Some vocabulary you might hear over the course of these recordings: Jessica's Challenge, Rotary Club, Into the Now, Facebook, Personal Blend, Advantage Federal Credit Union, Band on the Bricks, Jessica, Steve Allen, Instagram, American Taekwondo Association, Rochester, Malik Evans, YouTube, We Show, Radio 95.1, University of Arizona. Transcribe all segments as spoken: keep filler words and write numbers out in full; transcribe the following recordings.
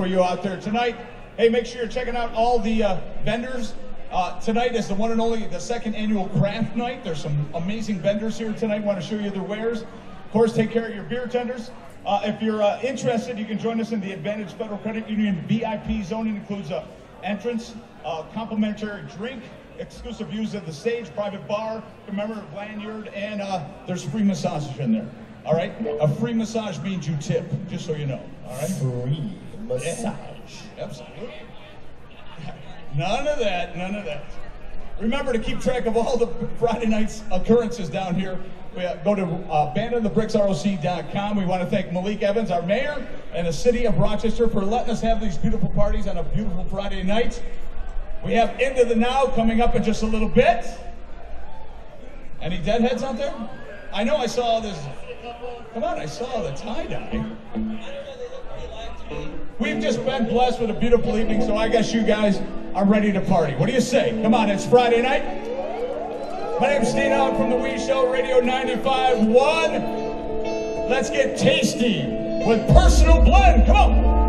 for you out there tonight. Hey, make sure you're checking out all the uh, vendors. Uh, tonight is the one and only, the second annual craft night. There's some amazing vendors here tonight. Want to show you their wares. Of course, take care of your beer tenders. Uh, if you're uh, interested, you can join us in the Advantage Federal Credit Union V I P zone. It includes a entrance, a complimentary drink, exclusive views of the stage, private bar, commemorative lanyard, and uh, there's free massages in there. All right? A free massage means you tip, just so you know. All right? Free massage. Yeah. Absolutely. None of that, none of that. Remember to keep track of all the Friday night's occurrences down here. We, uh, go to uh, band on the bricks roc dot com. We want to thank Malik Evans, our mayor, and the city of Rochester for letting us have these beautiful parties on a beautiful Friday night. We have Into the Now coming up in just a little bit. Any deadheads out there? I know I saw this. Come on, I saw the tie-dye. We've just been blessed with a beautiful evening, so I guess you guys are ready to party. What do you say? Come on, it's Friday night. My name's Steve Allen from the We Show, Radio ninety-five point one. Let's get tasty with Personal Blend. Come on.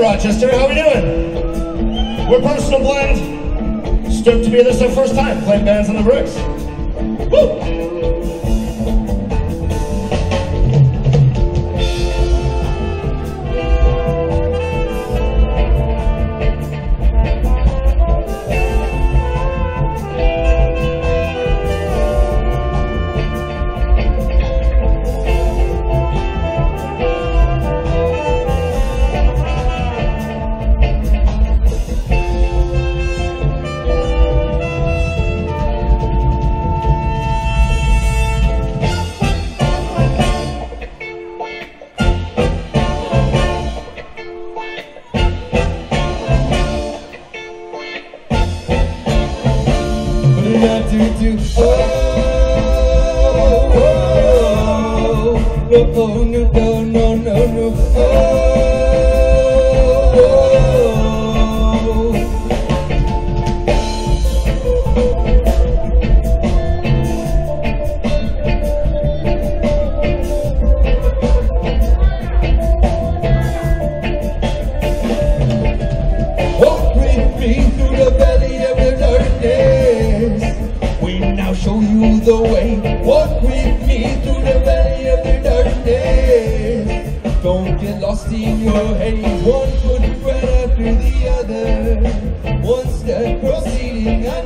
Rochester, how we doing? We're Personal Blend. Stoked to be this our first time playing Bands on the Bricks. Woo!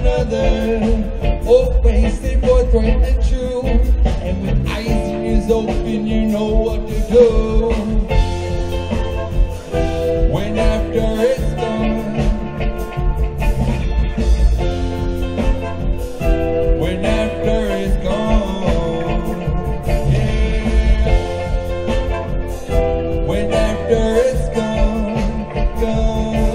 Another, always the boy, great and true, and when I is open, you know what to do. When after it's done, when after it's gone, yeah. When after it's gone, gone.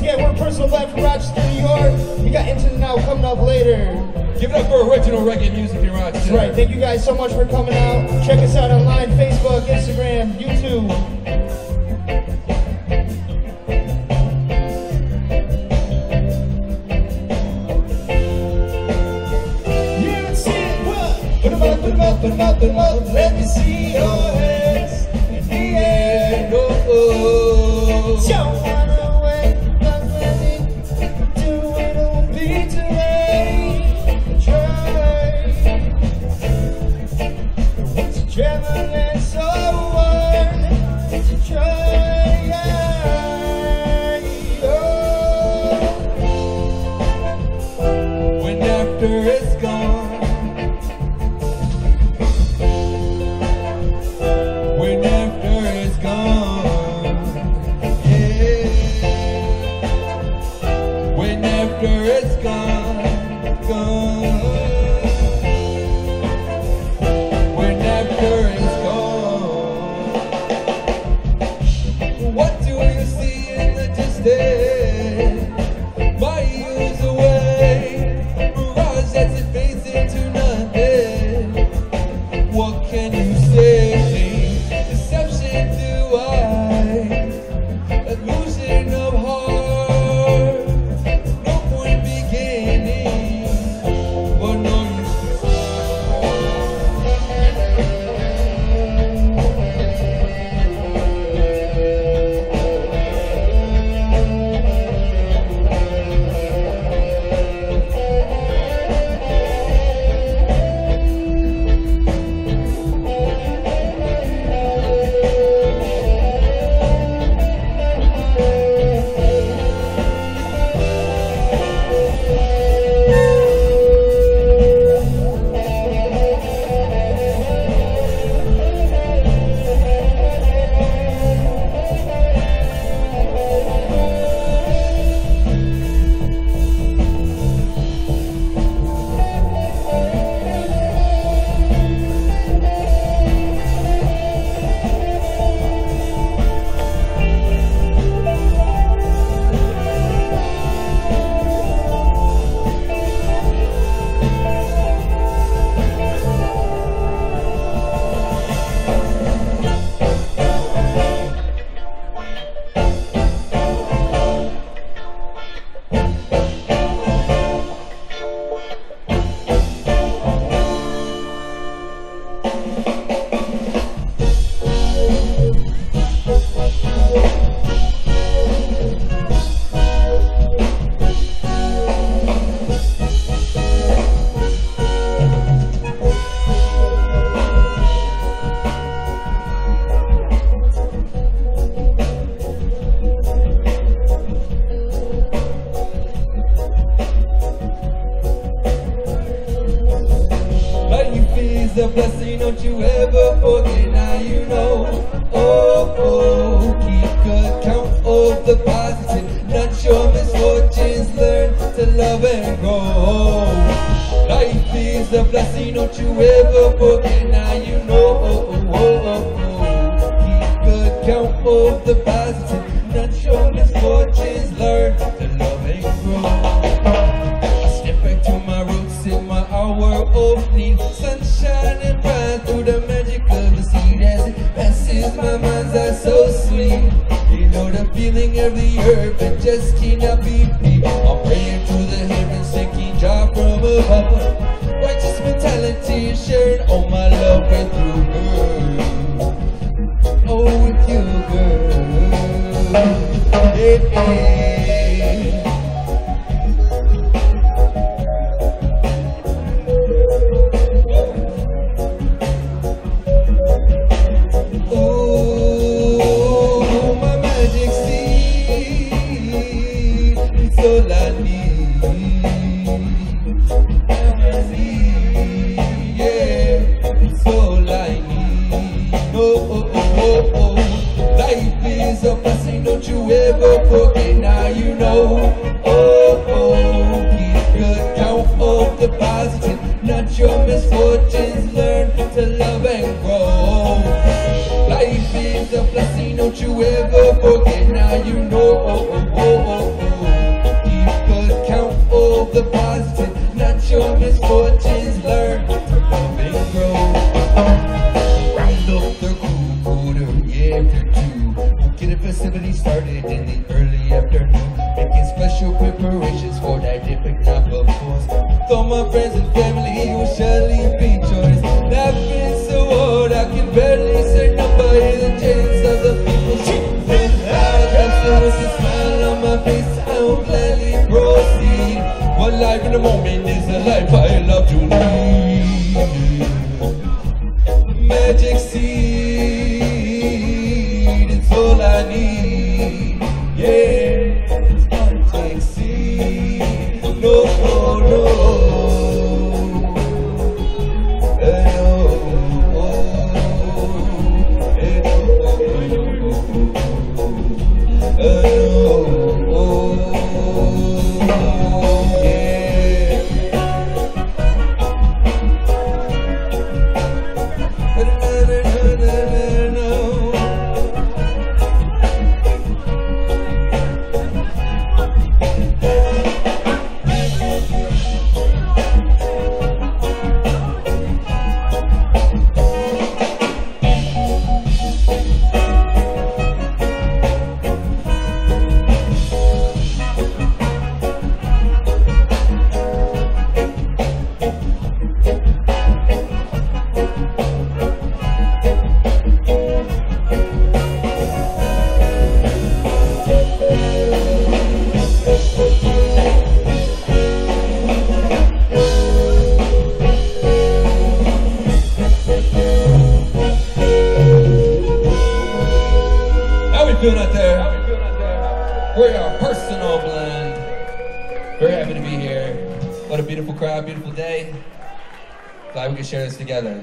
We're Personal Blend from Rochester, New York. We got Into the Now coming up later. Give it up for original reggae music in Rochester. That's right. Thank you guys so much for coming out. Check us out online, Facebook, Instagram, YouTube. You can see it, what? Put them up, put them up, put them up, put them up. Let me see your hands in the air. Oh, oh. never forget, now you know. Oh, oh, please good, don't hold the positive, not your misfortunes, learn to love and grow. Life is a blessing, don't you ever forget, now you know. Oh, oh, oh, oh, oh. Please good, count all the positive, not your misfortunes, learn to love and grow. Facility started in the early afternoon, making special preparations for that different type of course. Though my friends and family will surely be joyous, I've been so old I can barely say nobody the chains of the people. When I just notice a smile on my face, I will gladly proceed. One life in the moment is a life I love to lead. Magic seed, all I need, yeah, it's gonna take seed. No, no, no, no, no, yeah. Share this together.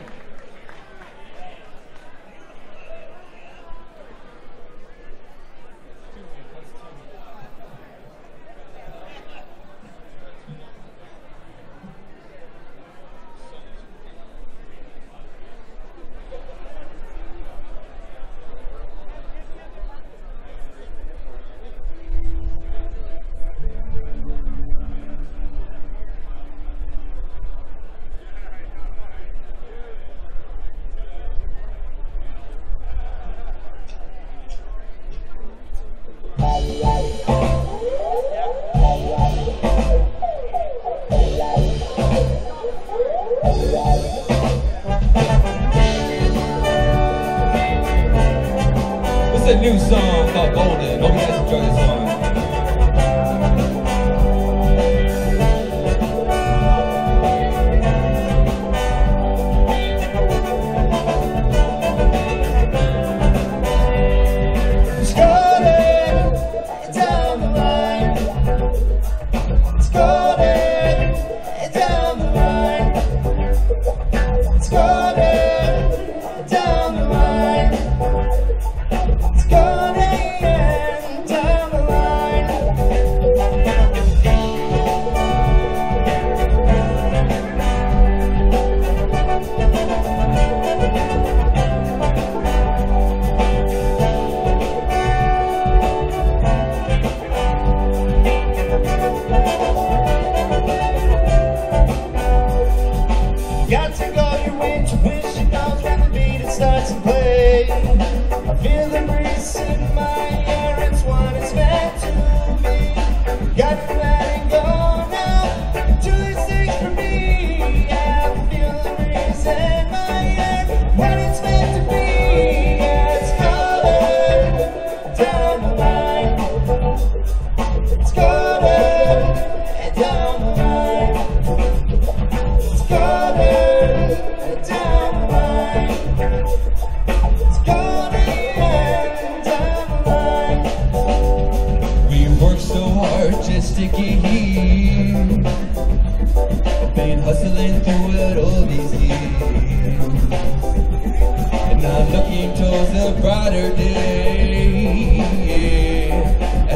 Looking towards a brighter day, yeah.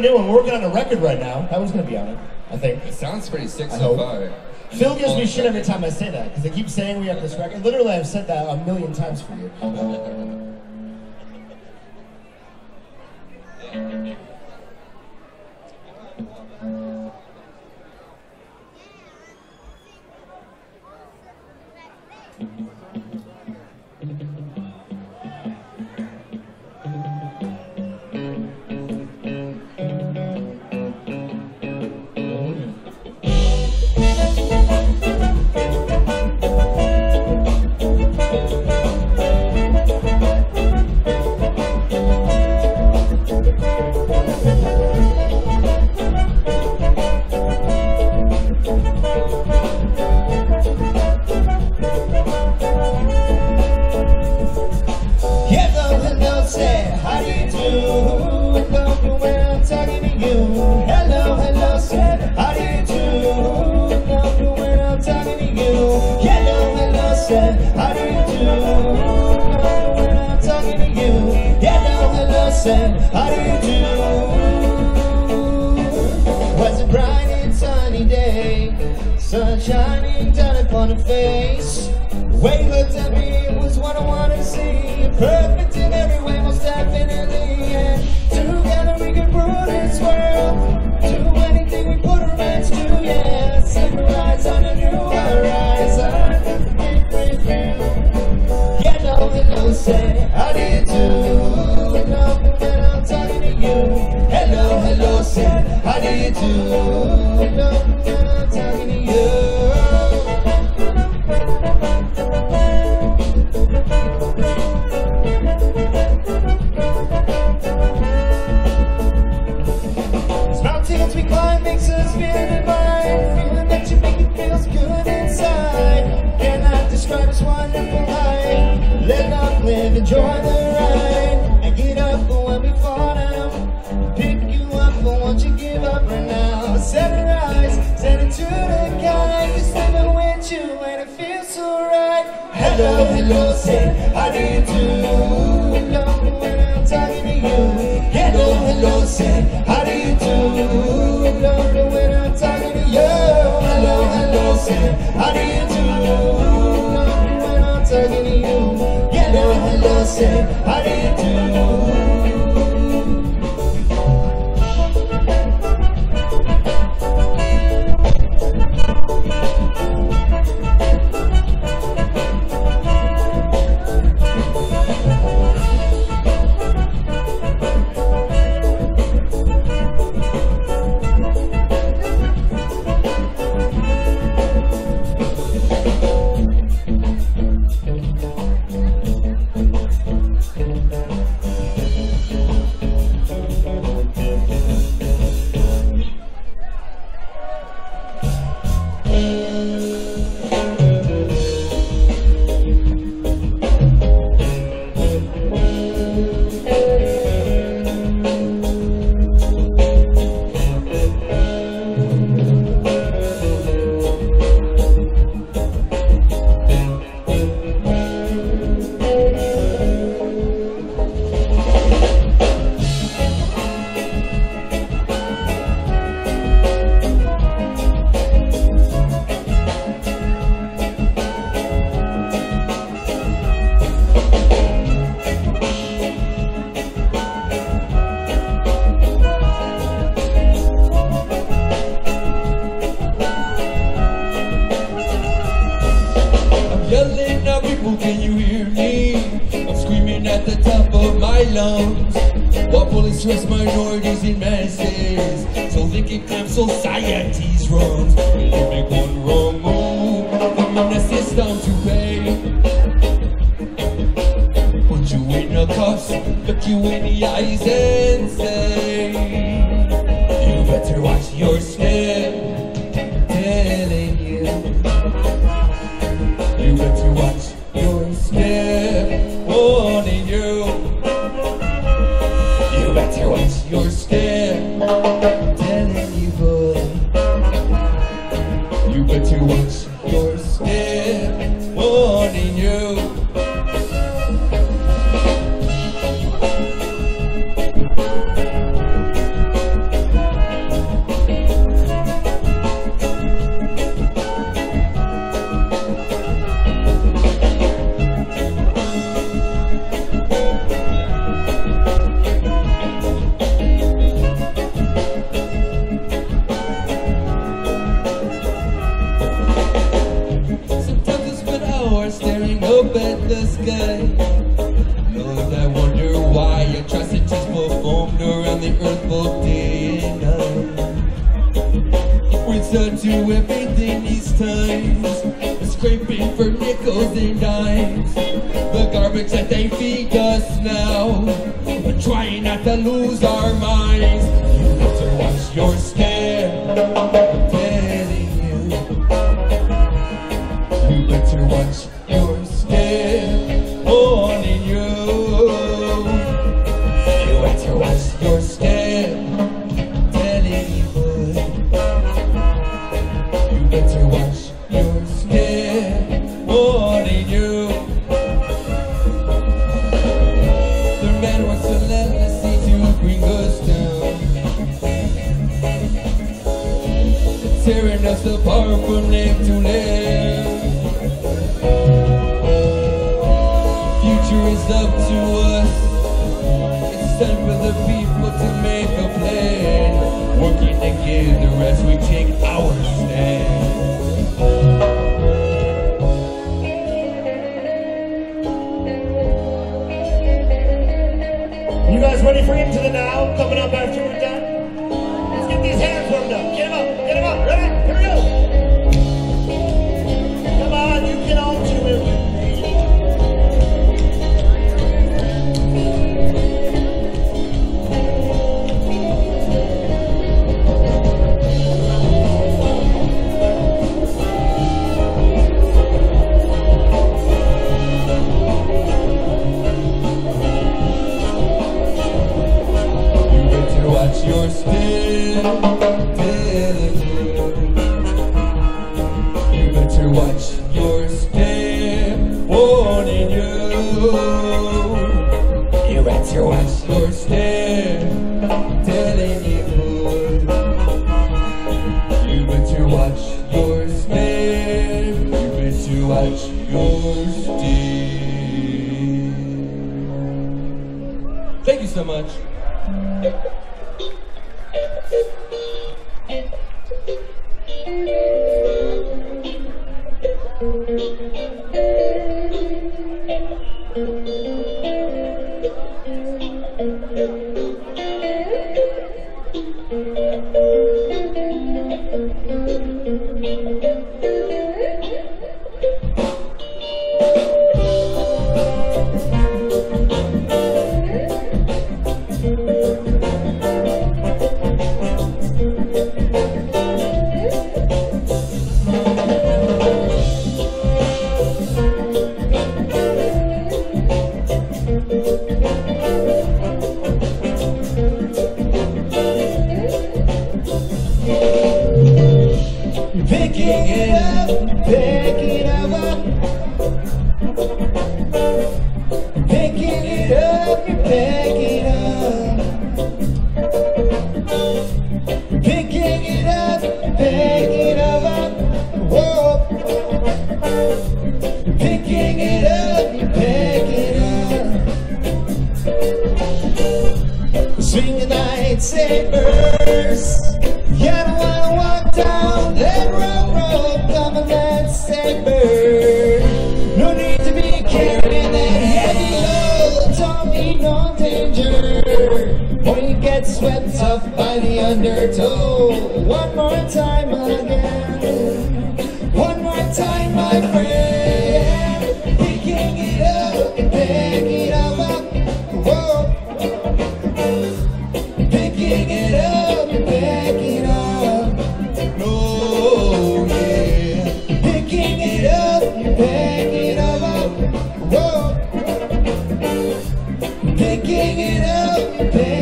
New one. We're working on a record right now. That one's going to be on it, I think. It sounds pretty sick so far. Phil gives me shit every time I say that, because they keep saying we have this record. Literally, I've said that a million times for you. just minorities in masses, so they can climb society's rungs. When you make one wrong move, I'm in the system to pay. Put you in a cuffs, look you in the eyes and say, you better watch your step. I'm telling you, you better watch your step. Warning you, better watch your step. I'm telling you, boy, you better watch your step. Warning you. Do everything these times, scraping for nickels and dimes. The garbage that they feed us now, we're trying not to lose our minds. You better watch your step, I'm telling you. You better watch your step, warning you. You better watch your step. Tearing us apart from limb to limb. Future is up to us. It's time for the people to make a plan. Working together as we take our stand. You guys ready for Into the Now? Coming up after we're done? Get these hands warmed up. Get them up. Get them up. Ready? Here we go. Come on, you can all do it. You better watch your step. You better watch your step, warning you. You better watch your step, telling you. You better watch your step, you better watch your step. Thank you so much. swept off by the undertow. One more time again, one more time, my friend. Picking it up, picking it up, whoa. Picking it up, picking it up, oh yeah. Picking it up, picking it up, whoa. Picking it up, picking it up.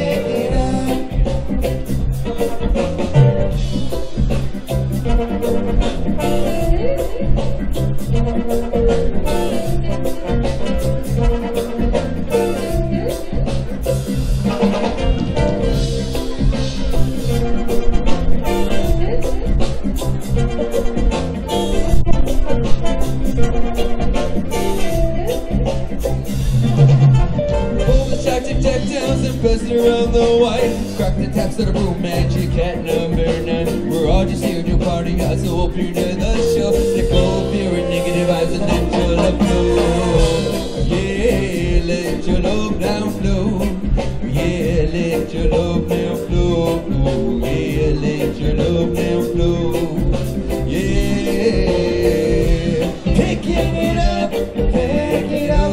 Around the white, crack the taps to the room, magic cat number nine. We're all just here to party out, so hope you're near the show. Let go of your negative eyes and let your love flow. Yeah, let your love down flow. Yeah, let your love down flow. Yeah, let your love down flow. Yeah, picking it up, pick it up.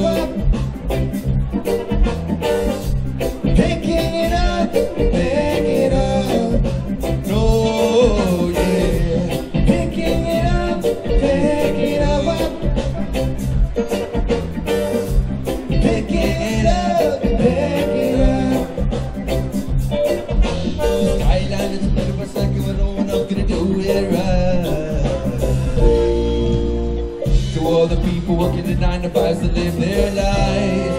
To live their life,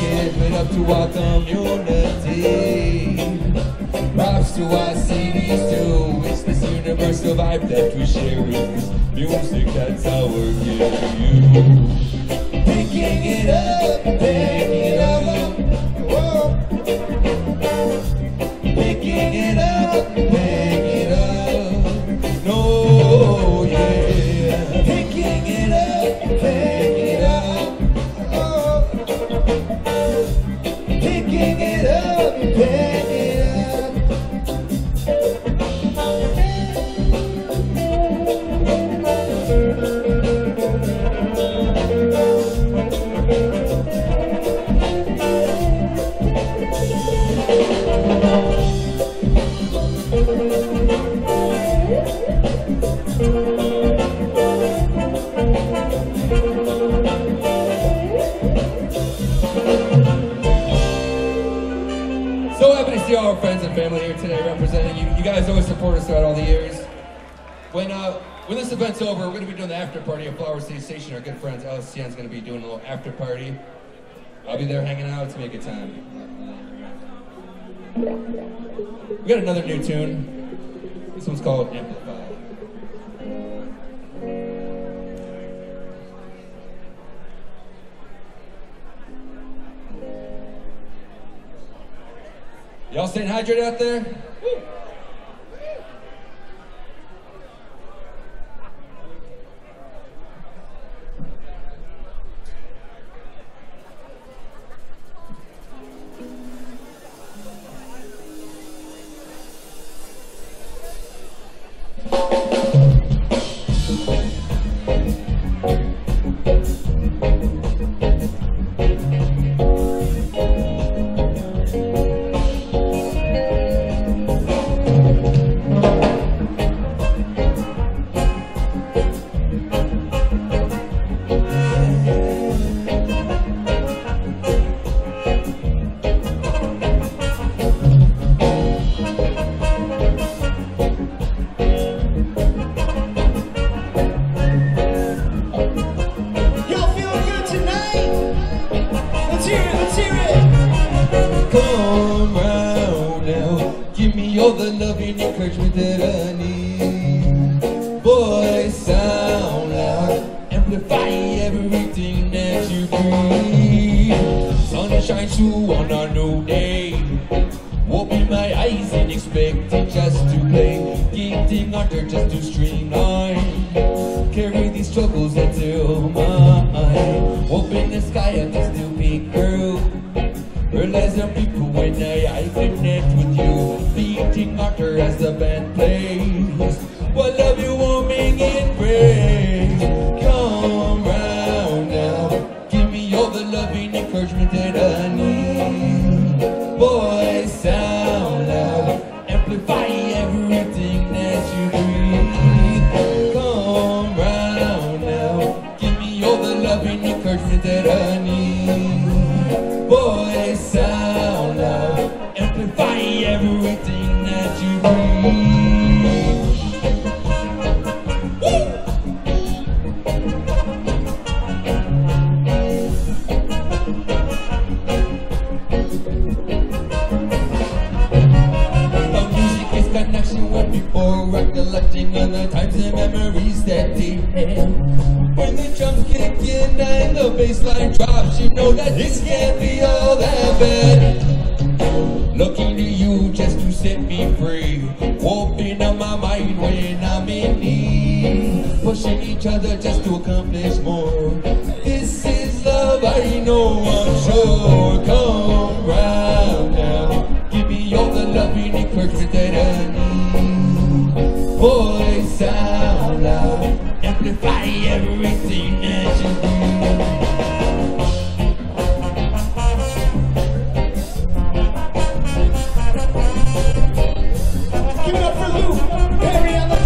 give it up to our community. Props to our cities too. It's this universal vibe that we share with this music that's our gift to you. Picking it up, picking it up, whoa. Picking it up, picking it up, no, yeah. Picking it up, pick it up, oh. Picking it up, pick it up. Our friends and family here today representing you. You guys always support us throughout all the years. When uh, when this event's over, we're going to be doing the after party at Flower City Station. Our good friends L C N's going to be doing a little after party. I'll be there hanging out. It's going to be a good time. We got another new tune. This one's called Amplify. Y'all staying hydrated out there? Woo. Realize that people every day I connect with you, beating harder as the band plays. What love you warming in praise. Come round now, give me all the loving encouragement that I need. Boys, sound loud, amplify everything that you breathe. Come round now, give me all the loving encouragement that I need. Boys, sound loud, amplify everything that you breathe. Before recollecting on the times and memories that they had. When the drums kick in and the bass line drops, you know that this can't be all that bad. Looking to you just to set me free, open up my mind when I'm in need. Pushing each other just to accomplish more. This is love, I know, I'm sure. Come round now, give me all the loving encouragement that I need. Voice out loud, amplify everything that you do. Give it up for Lou, Perry on the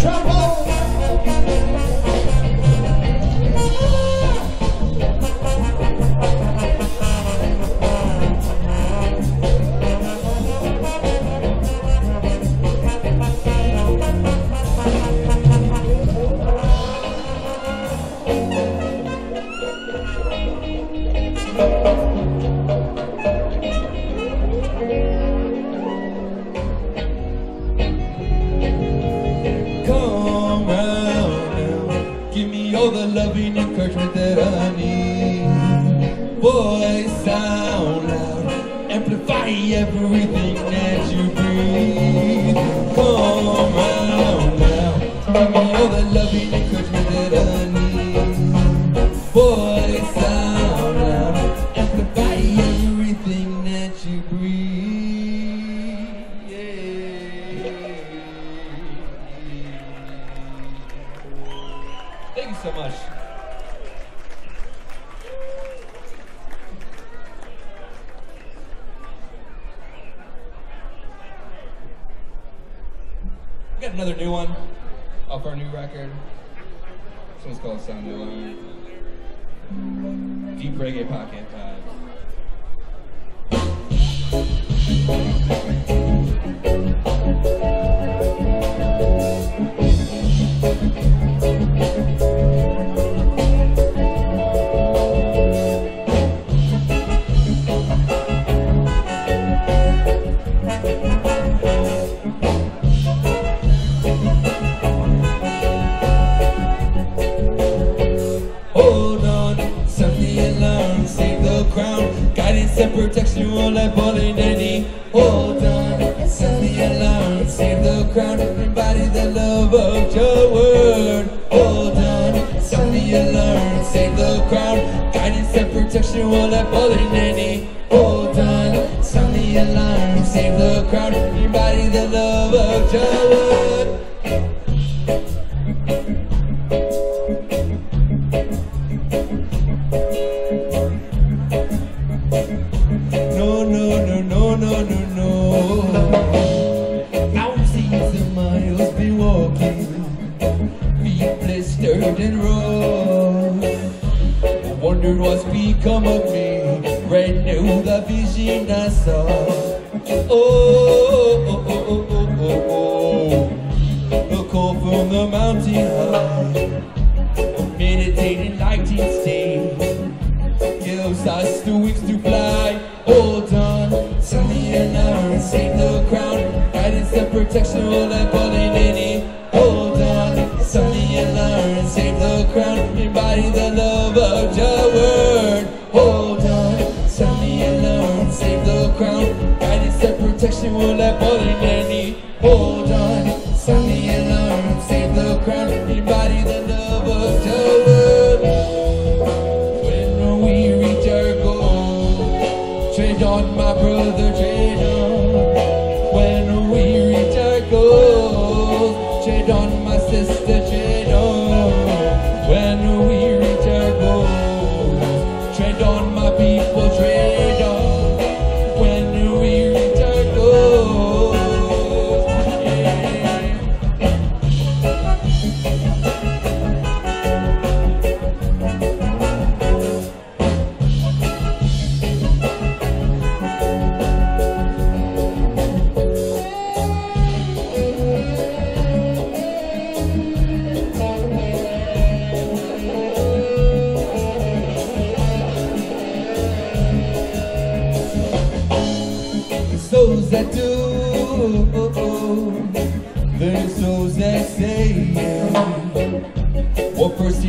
On my brother Jada.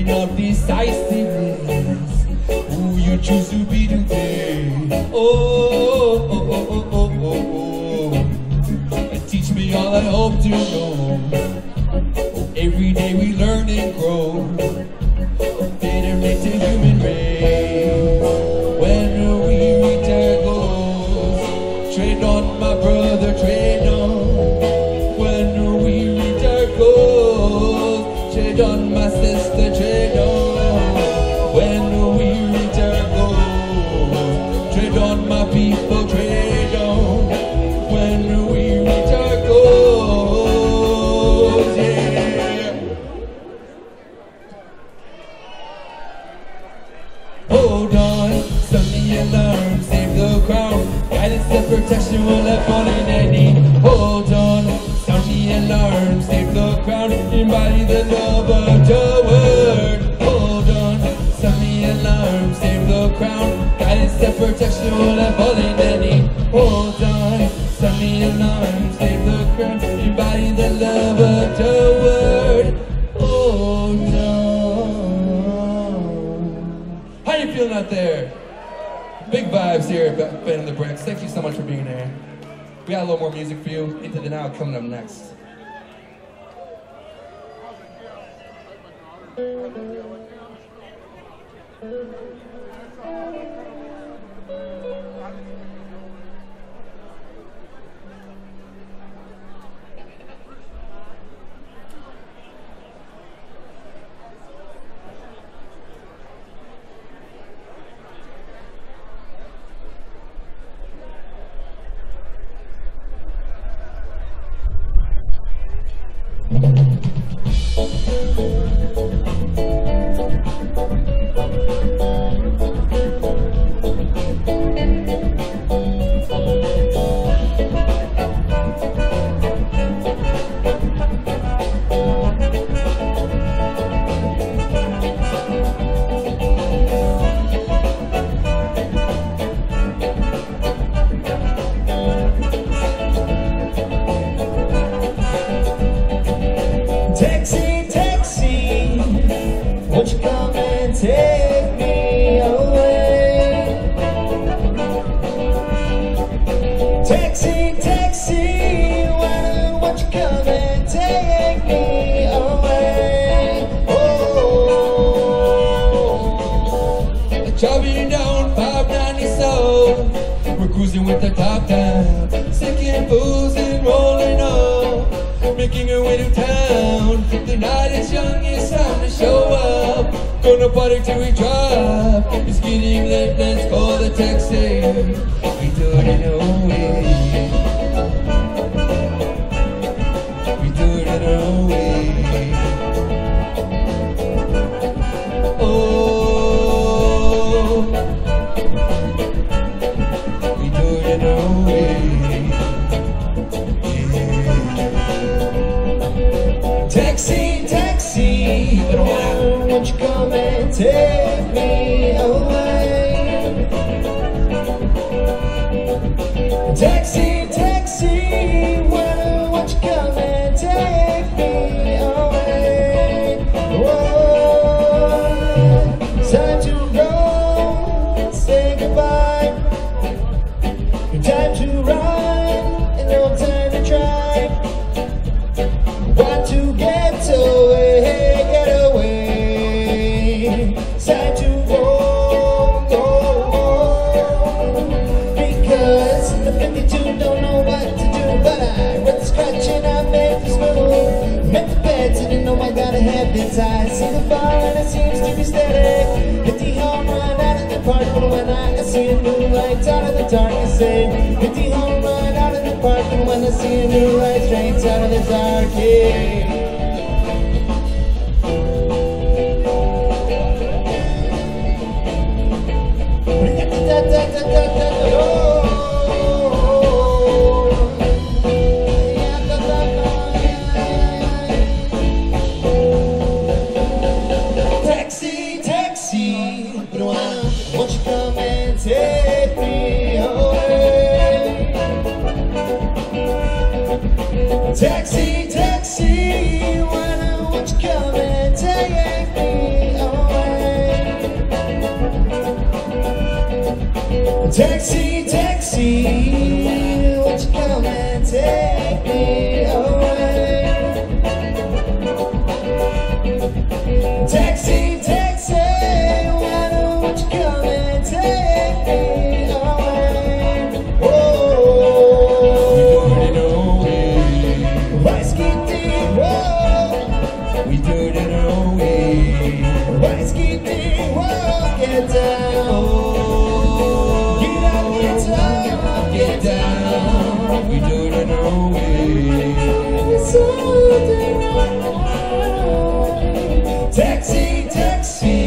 more decisiveness. Who you choose to be today. Oh, oh, oh, oh, oh, oh, oh. And teach me all I hope to know. Oh, every day we learn and grow. Oh, federate the human race. When we reach our goals, train on my brother, train on. When we reach our goals, train on my sister, train on. Protection will have fallen at need. Hold on, sound the alarm, save the crown, embody the love of the word. Hold on, sound the alarm, save the crown, guidance and protection will have fallen at need. Hold on, sound the alarm, save the crown, embody the love of the word. Oh no. How you feeling out there? Big vibes here at Band on the Bricks. Thank you so much for being there. We got a little more music for you. Into the Now coming up next. Taxi, taxi, why don't you come and take me? Taxi, taxi, won't you come and take me away? Taxi, taxi, why don't you come and take me away? Oh, we do it our way. Whiskey ding, whoa. We do it our way. Whiskey ding, whoa. Get down. Taxi, taxi,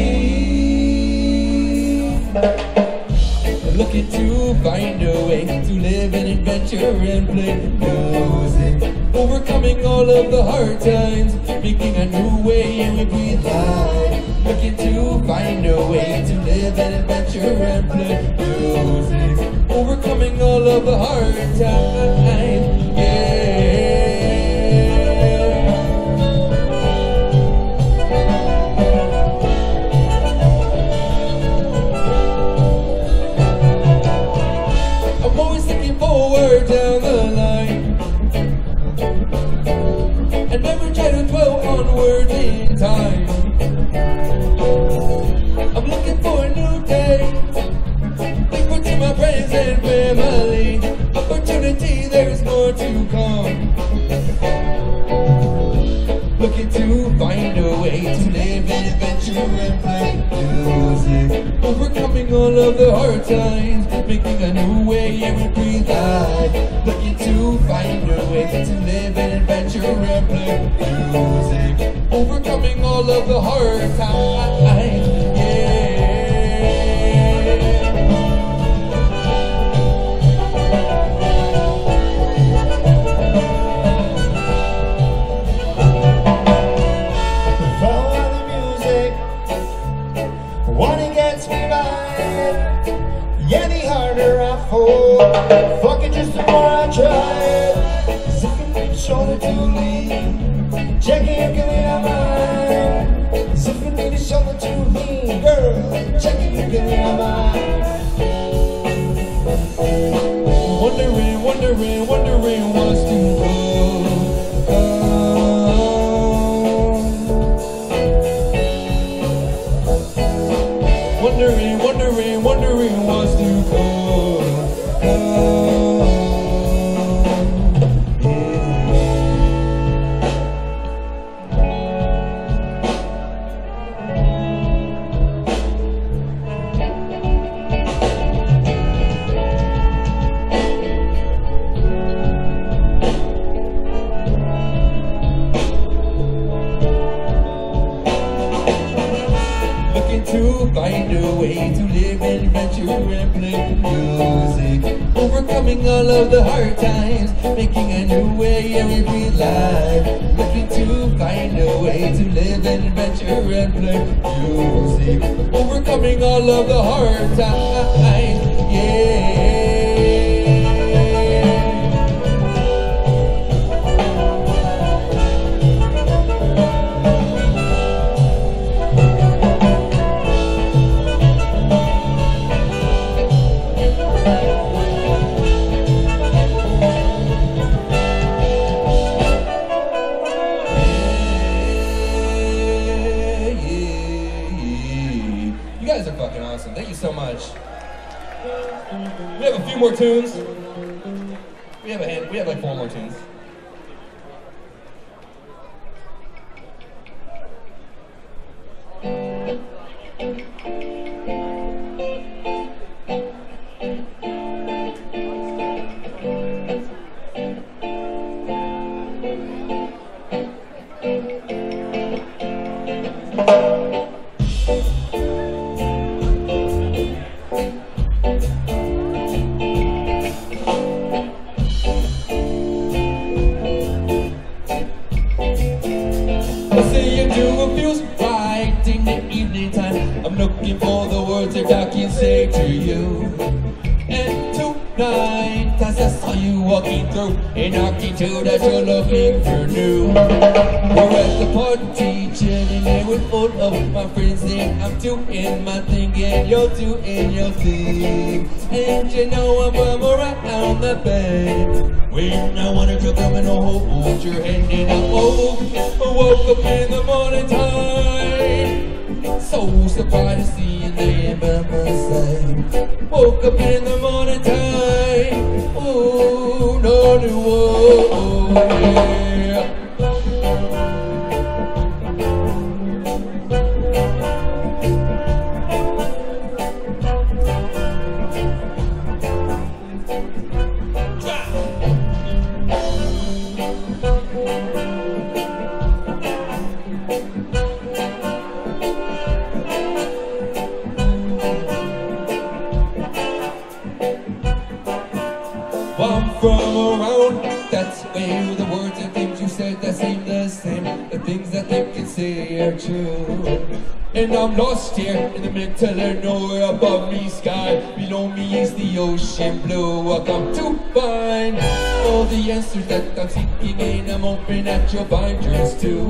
looking to find a way to live an adventure and play music, overcoming all of the hard times, making a new way and we breathe life. Looking to find a way to live an adventure and play music, overcoming all of the hard times. Yeah. Down the line, and never try to dwell onward in time. I'm looking for a new day, thankful to my friends and family. Opportunity, there's more to come. Looking to find a way to live an adventure and play music, overcoming all of the hard times, making a new way and we breathe life. Looking to find a way to live an adventure and play music, overcoming all of the hard times. Yeah. Follow the music, what it gets me by. Yeah, the harder I fall, fuck it, just the more I try. Second from shoulder to lean, checking your gilly on mine. Second from shoulder to lean, girl, checking your gilly on mine. Wondering, wondering, wondering what's to go. Oh. Wondering, wondering, wondering. Find a way to live an adventure and play music, overcoming all of the hard times, making a new way and we life. Looking to find a way to live an adventure and play music, overcoming all of the hard times. Yeah. We have a few more tunes. We have a hand, we have like four more tunes. Looking for the words that I can say to you, and tonight 'cause I saw you walking through and I can tell that you're looking for new. We're at the party chilling there with all of my friends, and I'm doing my thing and you're doing your thing. And you know I'm around the bend when I wanted to come and hold your hand. And I woke, I woke up in the morning time, so surprised to see you there by my side. Woke up in the morning time, oh no, no, oh, yeah. And I'm lost here in the middle of nowhere. Above me sky, below me is the ocean blue. I come to find all the answers that I'm seeking, and I'm open at your binders too.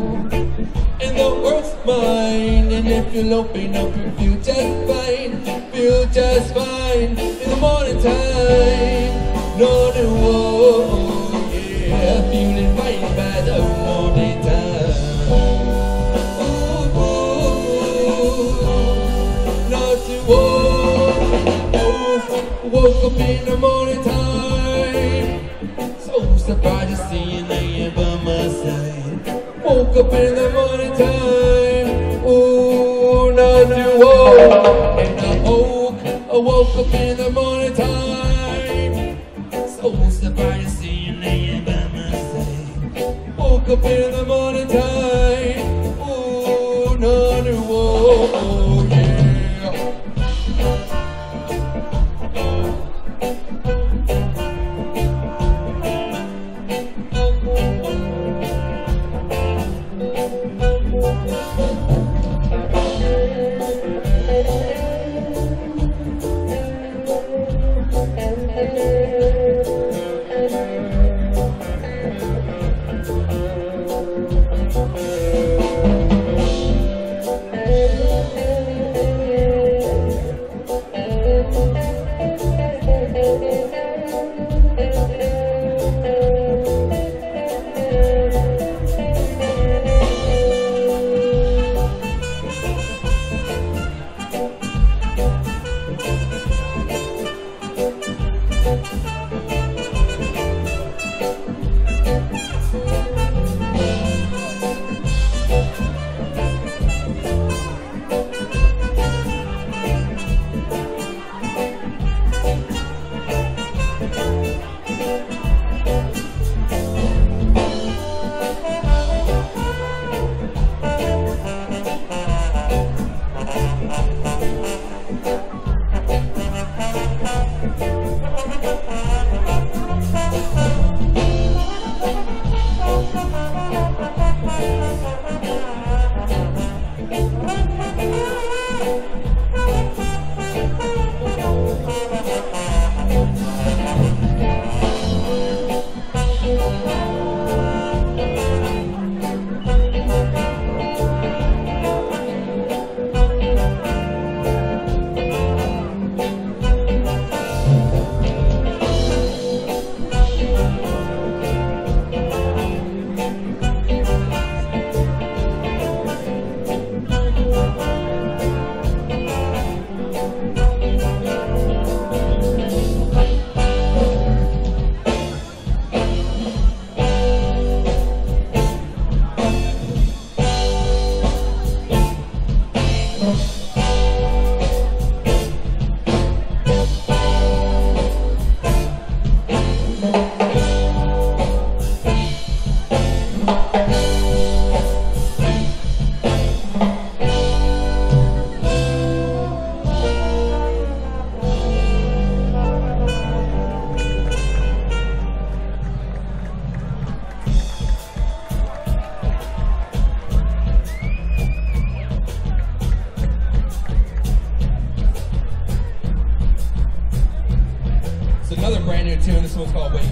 And the world's mine, and if you'll open up, you feel just fine, feel just fine in the morning time. No, no, oh, yeah, feeling fine by the morning time. Woke up in the morning time, so surprised to see you laying by my side. Woke up in the morning time, ooh, not too old. And I woke, I woke up in the morning time, so surprised to see you laying by my side. Woke up in the morning time, ooh, not too old. Oh, yeah. brand new tune. This one's called Wait.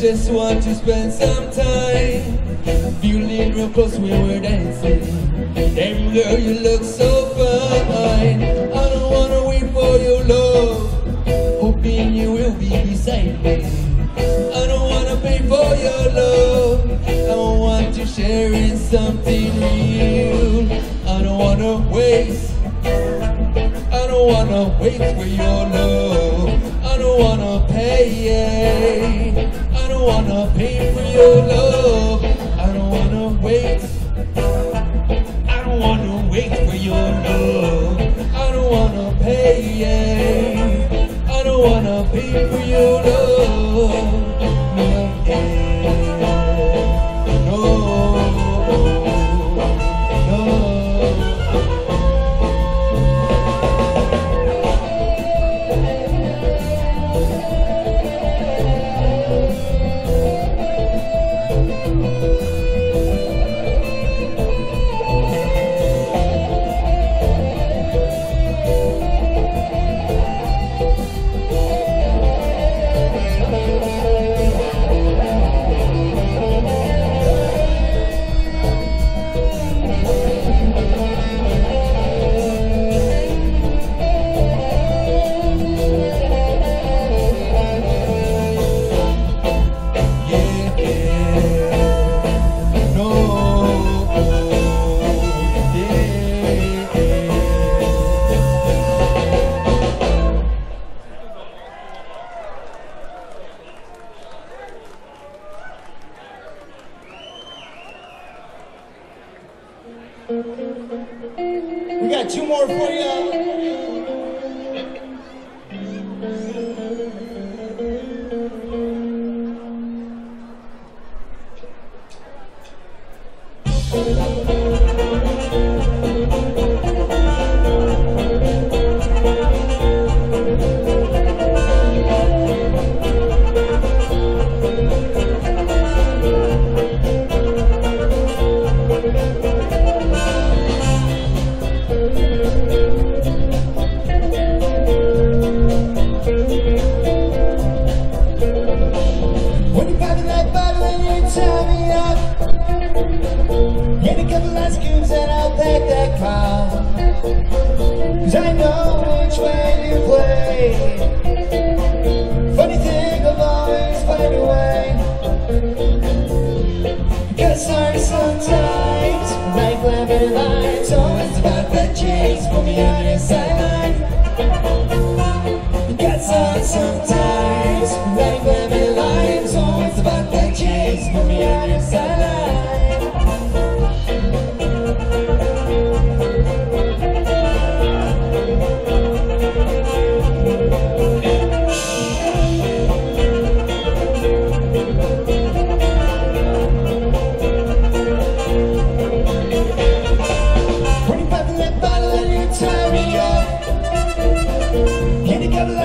Just want to spend some time feeling real close when we're dancing. Damn girl, you look so fine. I don't wanna wait for your love, hoping you will be beside me. I don't wanna pay for your love, I want to share in something real. I don't wanna wait, I don't wanna wait for your love. I don't wanna pay, I don't wanna pay for your love. I don't wanna wait, I don't wanna wait for your love. I don't wanna pay, I don't wanna pay for your love. No,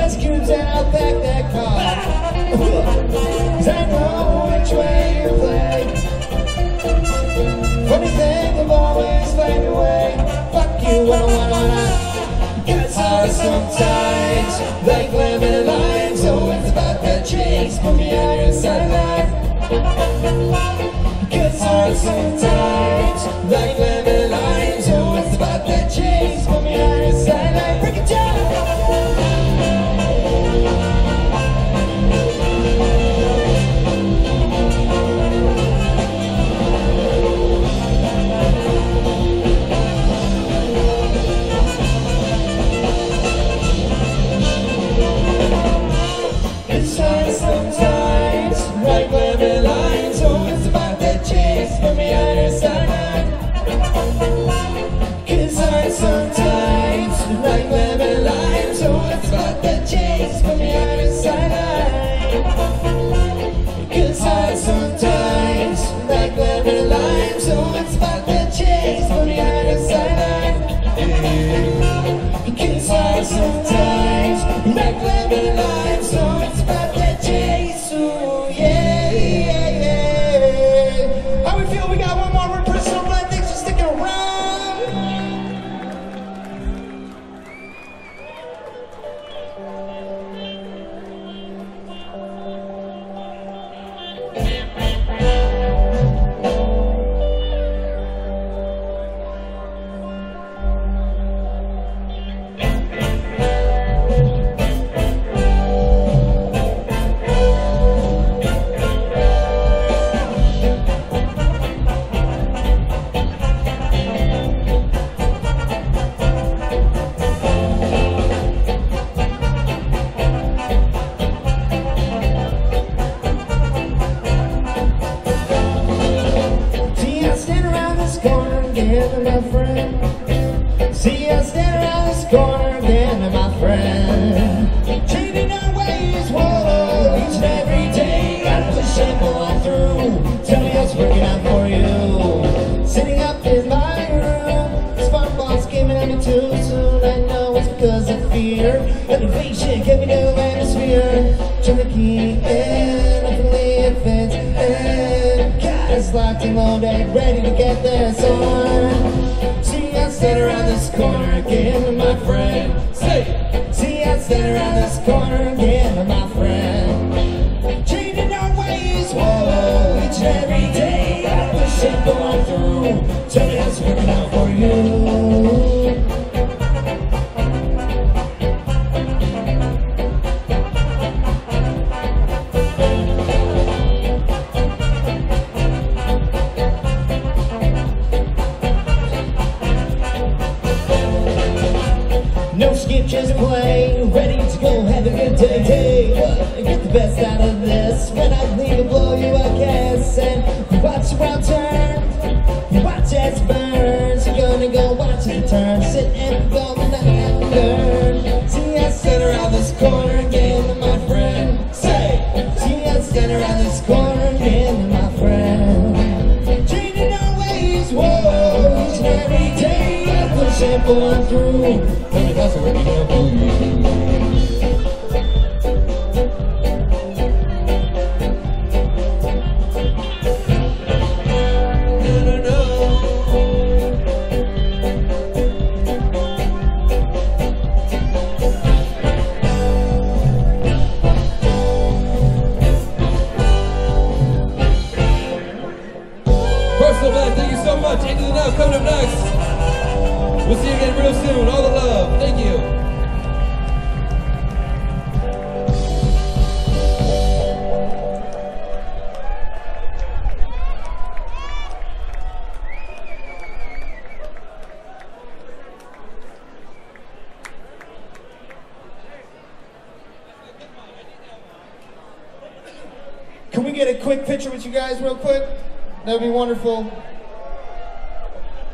ice cubes and I'll back that car. I know which way you play. Funny thing, I've always played your way. Fuck you, one oh one, one oh one. It's hard sometimes, like lemon lime. So it's about that chase, put me out of your sunlight. It's hard sometimes, like lemon lime. So it's about that chase, put me out of your sunlight. Break it down.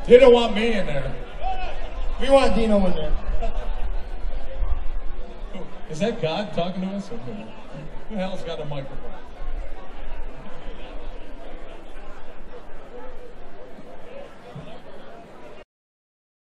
You don't want me in there. We want Dino in there. Is that God talking to us? Who the hell's got a microphone?